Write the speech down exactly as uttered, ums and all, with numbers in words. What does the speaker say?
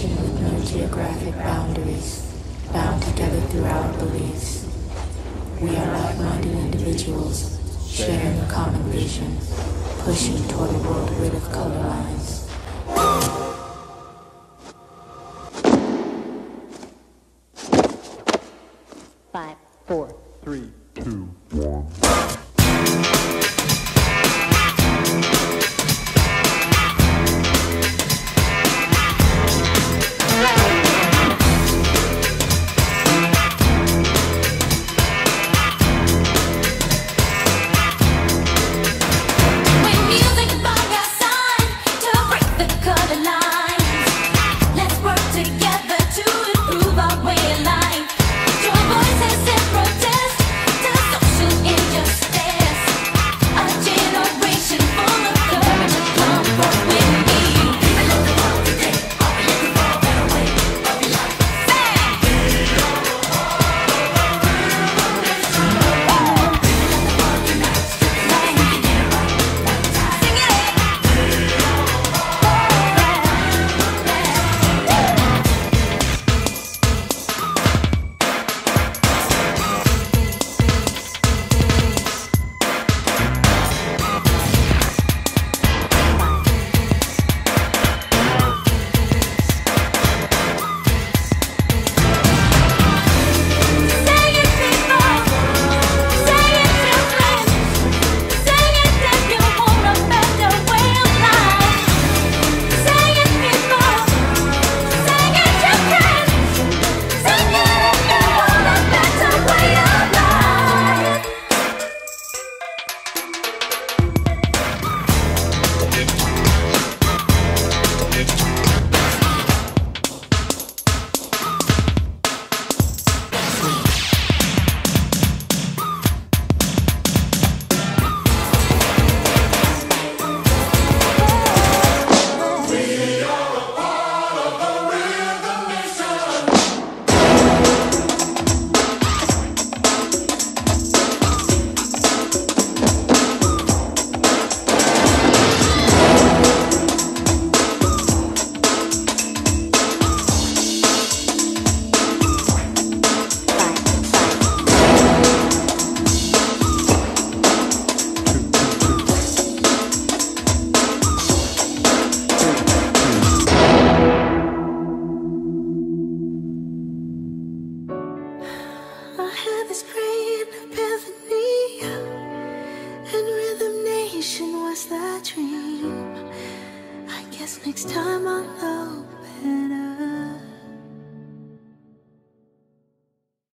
connection with no geographic boundaries, bound together through our beliefs. We are like-minded individuals, sharing a common vision, pushing toward a world rid of color lines. Five, four, three, two, one. Was the dream. I guess next time I'll know better.